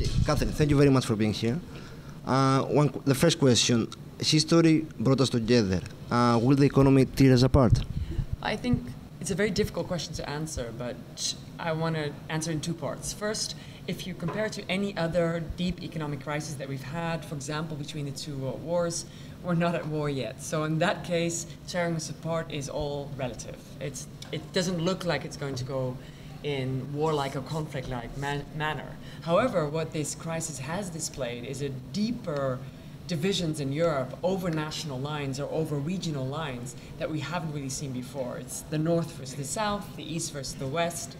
Okay, Catherine, thank you very much for being here. The first question, history brought us together. Will the economy tear us apart? I think it's a very difficult question to answer, but I want to answer in two parts. First, if you compare it to any other deep economic crisis that we've had, for example, between the two world wars, we're not at war yet. So in that case, tearing us apart is all relative. It doesn't look like it's going to go in warlike or conflict-like manner. However, what this crisis has displayed is a deeper divisions in Europe over national lines or over regional lines that we haven't really seen before. It's the North versus the South, the East versus the West.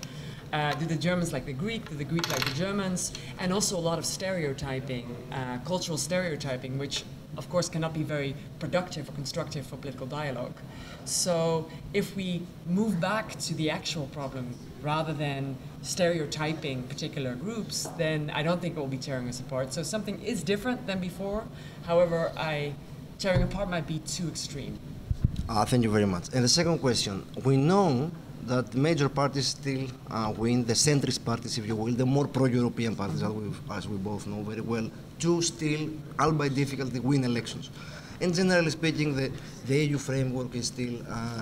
Do the Germans like the Greek? Do the Greek like the Germans? And also a lot of stereotyping, cultural stereotyping, which of course cannot be very productive or constructive for political dialogue. So if we move back to the actual problem rather than stereotyping particular groups, then I don't think it will be tearing us apart. So something is different than before. However, tearing apart might be too extreme. Thank you very much. And the second question, we know that major parties still win, the centrist parties, if you will, the more pro-European parties, as we both know very well, do still, albeit difficultly, win elections. And generally speaking, the EU framework is still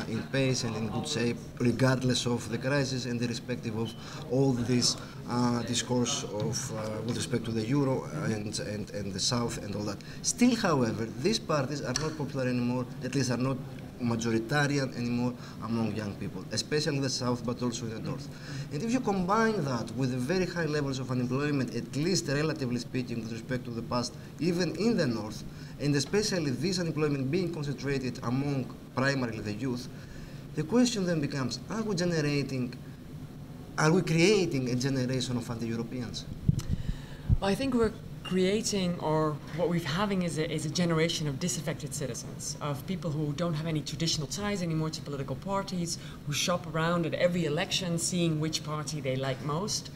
in pace and in good shape, regardless of the crisis and irrespective of all this discourse of with respect to the euro and the South and all that. Still, however, these parties are not popular anymore, at least are not majoritarian anymore among young people, especially in the South, but also in the North. And if you combine that with the very high levels of unemployment, at least relatively speaking with respect to the past, even in the North, and especially this unemployment being concentrated among primarily the youth, the question then becomes, are we creating a generation of anti-Europeans? Well, I think we're creating, or what we're having is a generation of disaffected citizens, of people who don't have any traditional ties anymore to political parties, who shop around at every election seeing which party they like most,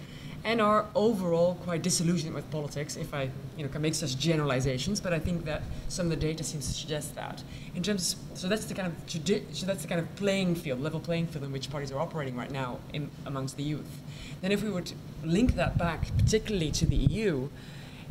and are overall quite disillusioned with politics, if I can make such generalizations, but I think that some of the data seems to suggest that. In terms of, so that's the kind of playing field, level playing field in which parties are operating right now amongst the youth. Then if we were to link that back particularly to the EU,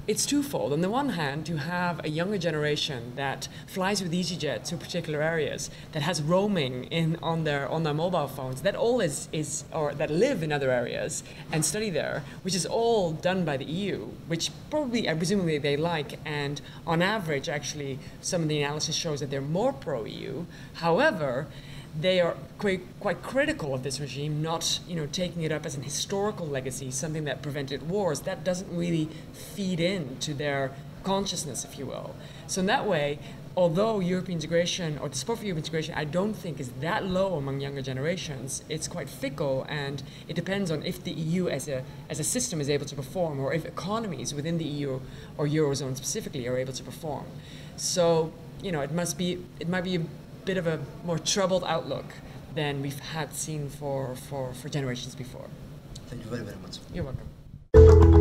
it's twofold. On the one hand, you have a younger generation that flies with EasyJet to particular areas, that has roaming on their mobile phones, that all that live in other areas and study there, which is all done by the EU, which probably, presumably, they like. And on average, actually, some of the analysis shows that they're more pro-EU. However, they are quite critical of this regime, not taking it up as an historical legacy, something that prevented wars. That doesn't really feed into their consciousness, if you will. So in that way, although European integration, or the support for European integration, I don't think is that low among younger generations, it's quite fickle, and it depends on if the EU as a system is able to perform, or if economies within the EU or Eurozone specifically are able to perform. So it might be a bit of a more troubled outlook than we've seen for generations before. Thank you very, very much. You're welcome.